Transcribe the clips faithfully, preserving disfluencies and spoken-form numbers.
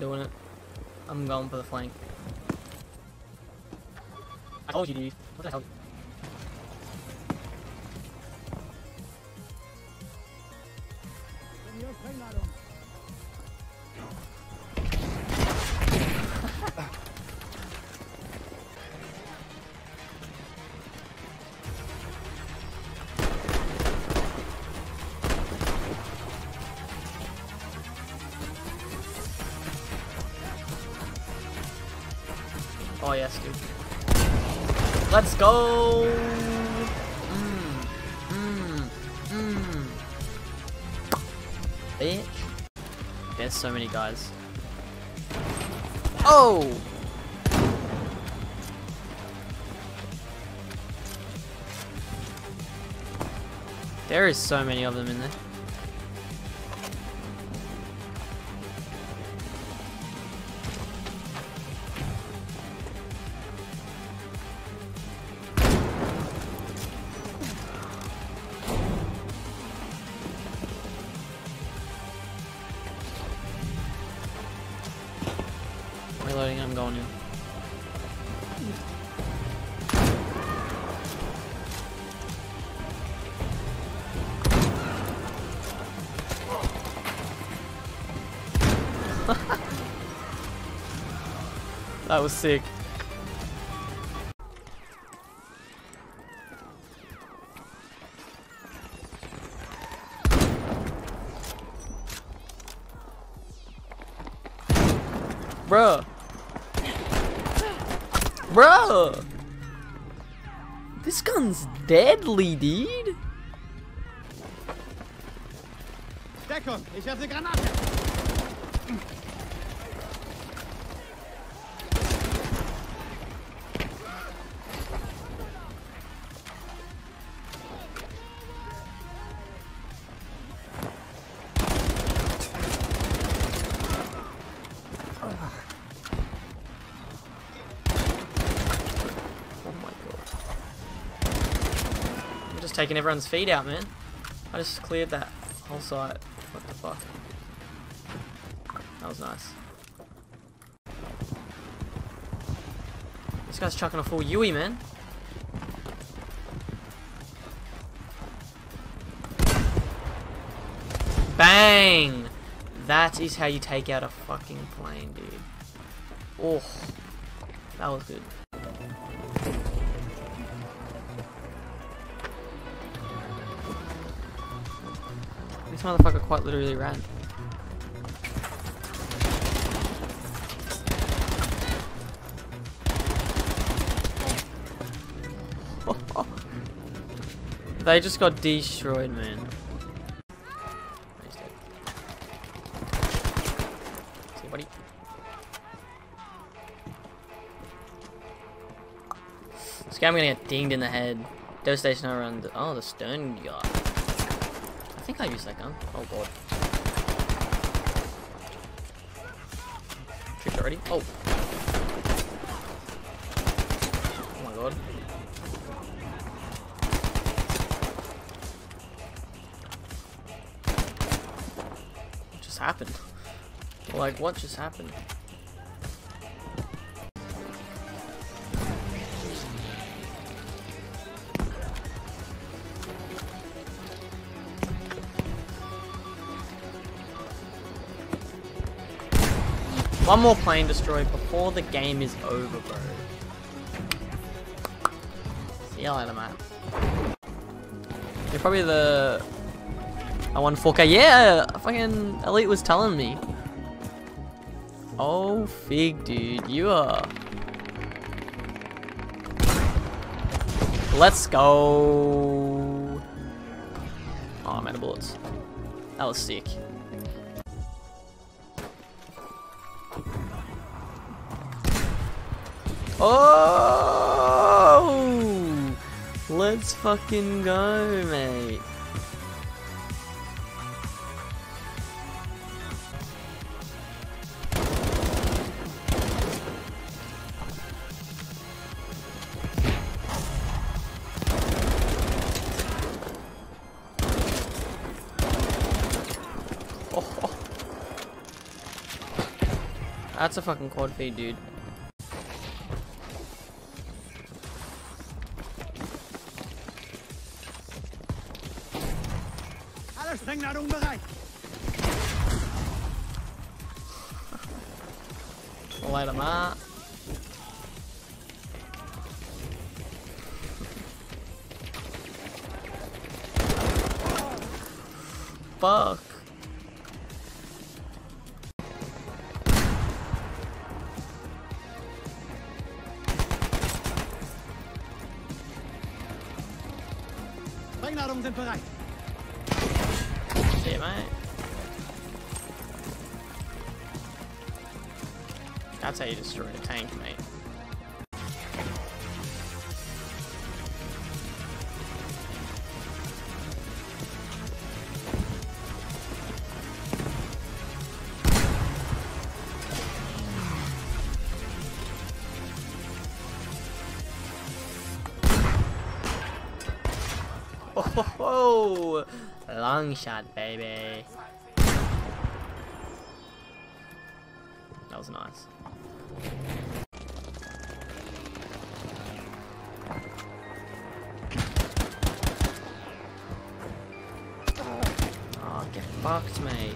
not doing it. I'm going for the flank. I told you, dude. What the hell? Oh yes, dude. Let's go! Mmm. Mmm. Mmm. Bitch. There's so many guys. Oh! There is so many of them in there. Reloading, I'm going in. That was sick. Bruh. Bruh! This gun's deadly, dude! Deckung, ich hab ne Granate! Taking everyone's feet out, man. I just cleared that whole site. What the fuck? That was nice. This guy's chucking a full U I, man. Bang! That is how you take out a fucking plane, dude. Oh, that was good. This motherfucker quite literally ran. They just got destroyed, man. See, buddy. This guy, I'm gonna get dinged in the head. Devastation around the, oh, the stone guy. I think I used that gun. Oh god. Tripped already? Oh. Oh my god. What just happened? Like, what just happened? One more plane destroyed before the game is over, bro. See you later, mate. You're probably the... I won four K. Yeah! Fucking Elite was telling me. Oh, fig, dude. You are... Let's go! Oh, I'm out of bullets. That was sick. Oh, let's fucking go, mate. Oh. That's a fucking quad feed, dude. Light them up. Fuck. Beinadungen sind bereit. Shit, mate. That's how you destroy a tank, mate. Oh, ho, ho. Long shot, baby. That was nice. Oh, get fucked, mate.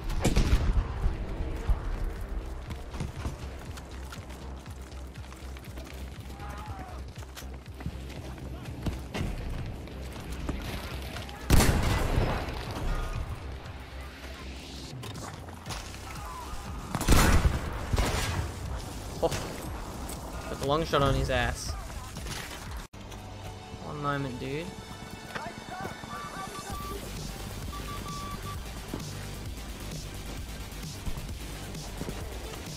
Long shot on his ass. One moment, dude.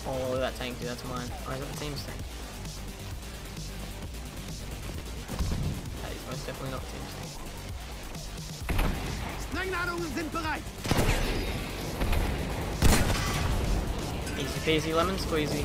Oh, that tank, dude, that's mine. Oh, I got the team's tank. That is most definitely not the team's tank. Easy peasy, lemon squeezy.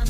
money.